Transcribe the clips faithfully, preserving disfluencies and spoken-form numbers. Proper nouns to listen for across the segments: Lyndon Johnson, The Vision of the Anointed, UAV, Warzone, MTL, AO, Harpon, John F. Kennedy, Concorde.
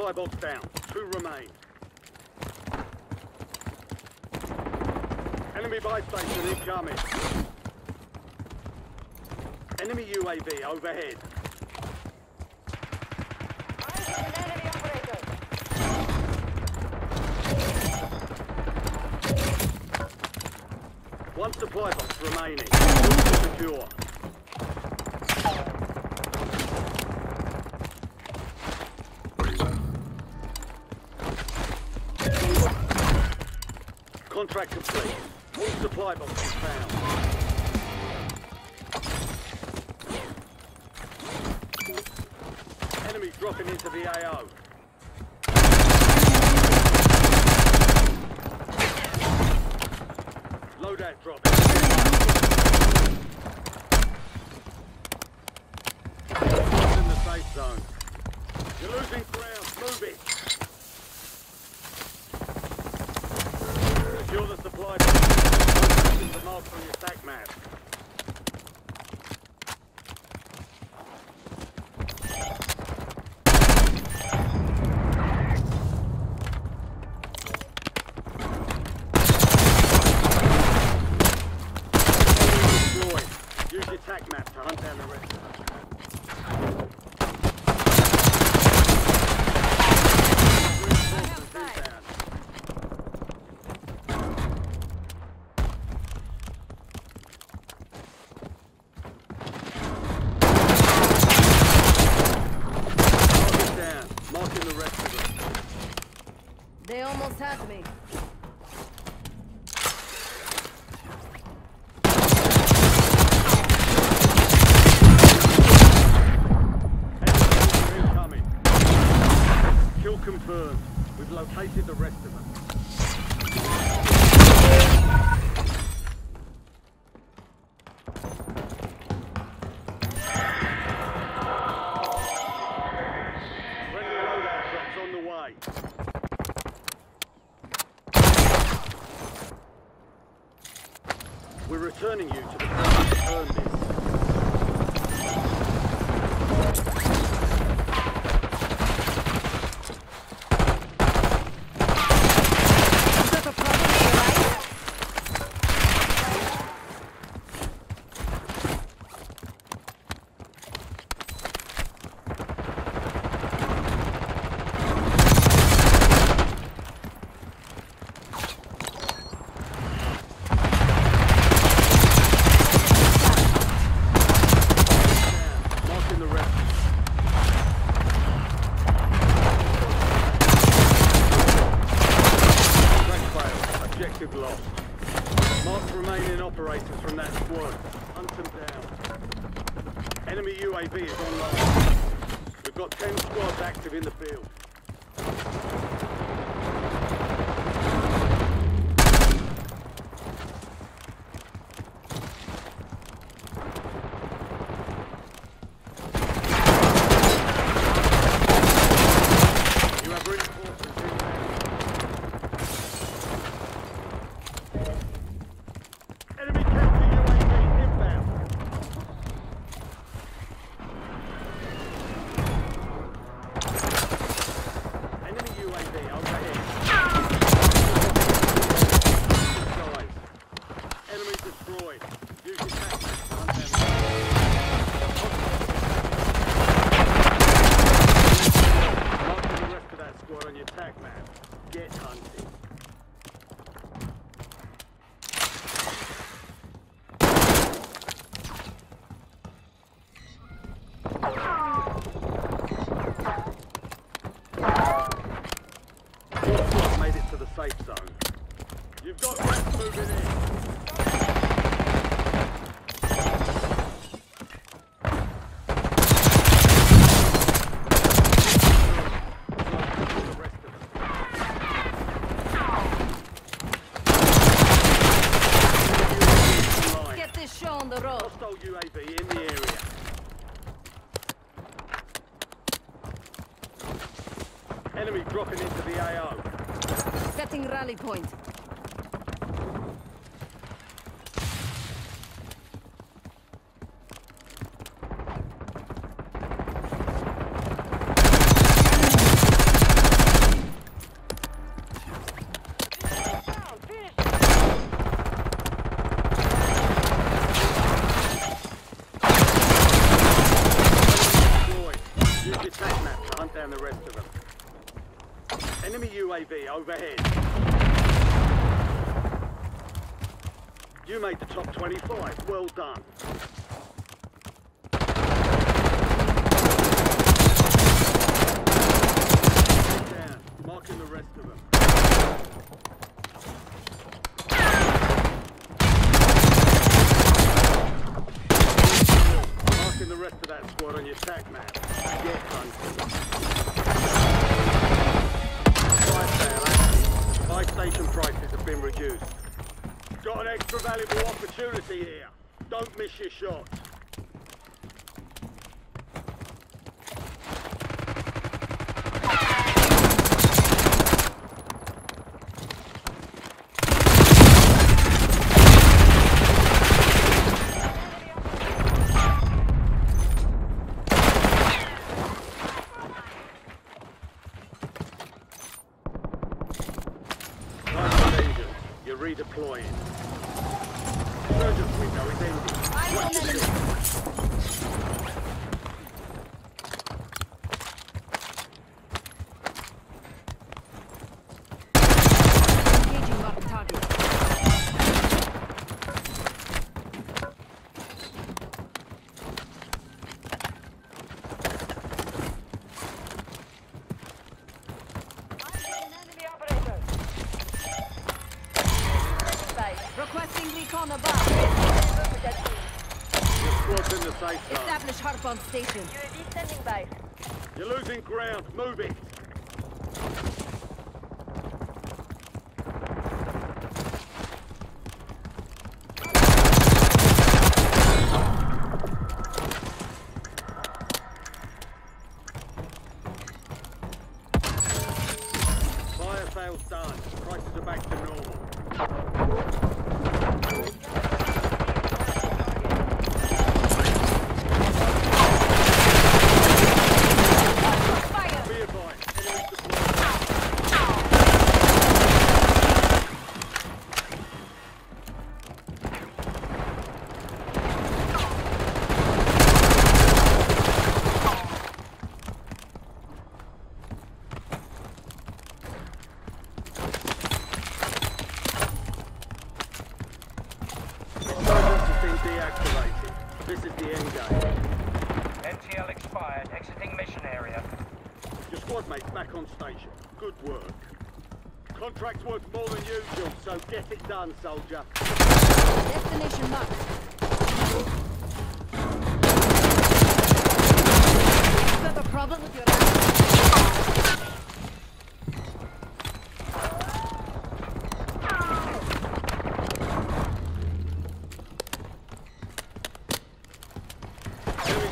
Supply box down. Two remain. Enemy base station incoming. Enemy U A V overhead. One supply box remaining. Secure. Contract complete. All supply boxes found. Enemy dropping into the A O. Loadout dropping. It's in the safe zone. You're losing ground. Move it. Secure the supply box. This is the mark on your attack map. Attack map to hunt down the rest of them. Down. Marking the rest of them. They almost had me. Confirmed. We've located the rest of them. Friendly loadout trucks on the way. We're returning you to the point that earned this. Lost. Marked remaining operators from that squad. Hunt them down. Enemy U A V is online. We've got ten squads active in the field. You've got rats moving in. Get this show on the road. Hostile U A V in the area. Enemy dropping into the A O. Setting rally point. and the rest of them. Enemy U A V overhead. You made the top twenty-five. Well done. Down. Marking the rest of them. Marking the rest of that squad on your attack map. Get hunted. Buy station prices have been reduced. Got an extra valuable opportunity here. Don't miss your shot. Redeploying. Surgeon's window is ending. What to do? Engaging on target. Recon above. Your squad's in the safe zone. Establish Harpon station. U A V standing by. You're losing ground. Move it. Fire sales done. Prices are back to normal. Deactivated. This is the end game. M T L expired. Exiting mission area. Your squad mate's back on station. Good work. Contract's worth more than usual, so get it done, soldier. Destination marked. You have a problem with your...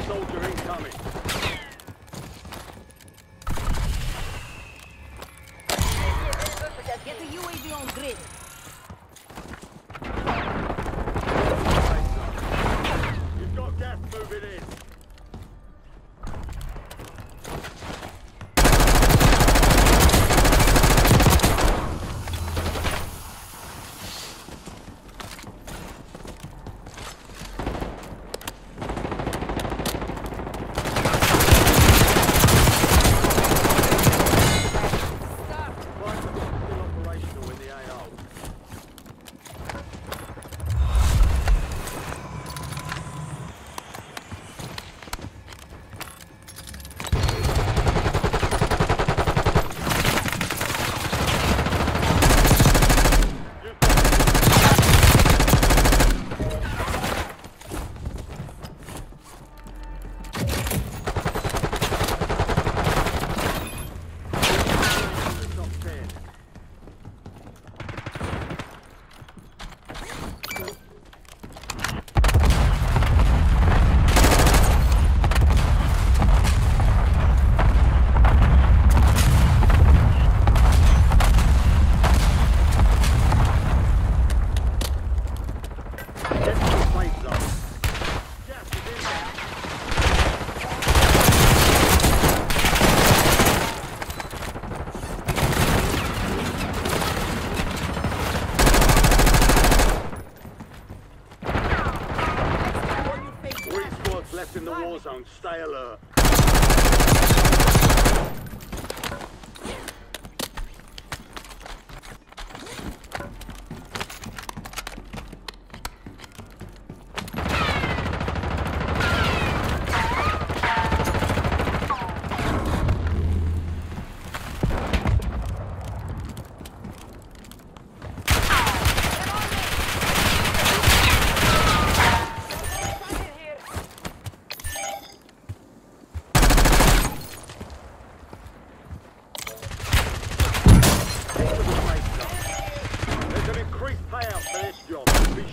Soldier incoming. Get the U A V on grid. You've got gas moving in. Left in the war zone, stay alert.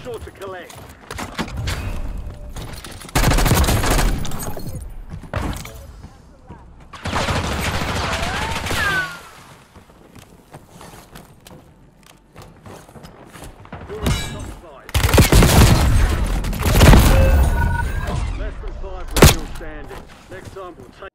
sure to collect. Less than five were still standing. Next time we'll take